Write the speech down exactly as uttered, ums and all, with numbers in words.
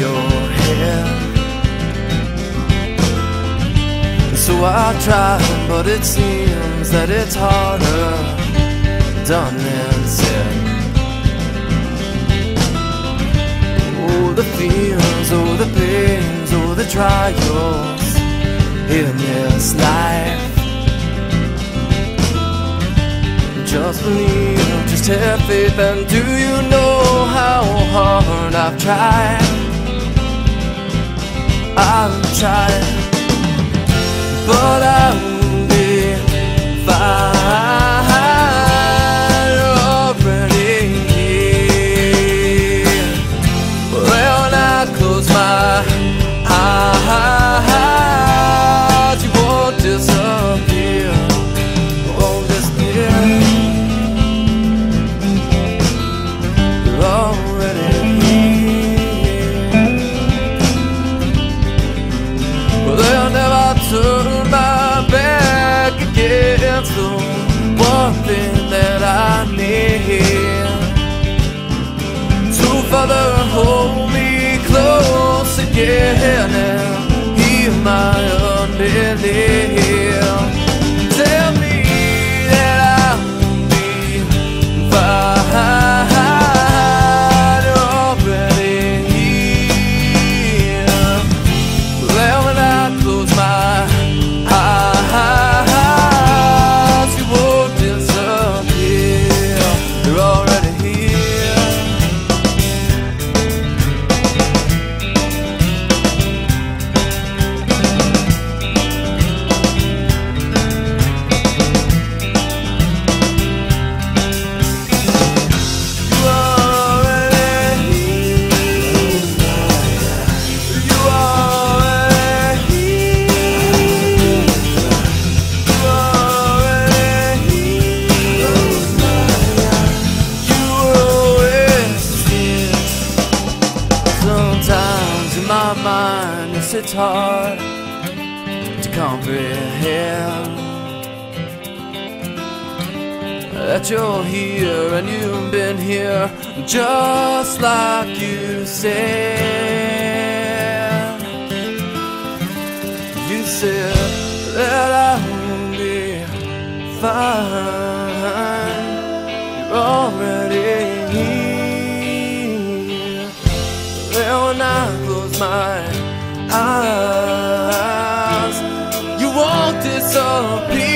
your head. So I try, but it seems that it's harder done than said. Oh, the fears, oh, the pains, oh, the trials in this life. Just believe, just have faith, and do you know how hard I've tried? I've tried, but I'll be fine already. When I close my eyes, you won't disappear, won't disappear. Father, hold me close again and heal my unbelief. Tell me that I'll be fine already here. Well, when I close my eyes, you won't disappear. You're already here. Yes, it's hard to comprehend that you're here and you've been here just like you said. You said that I will be fine. You're already here. Well, when I close my eyes, you won't disappear.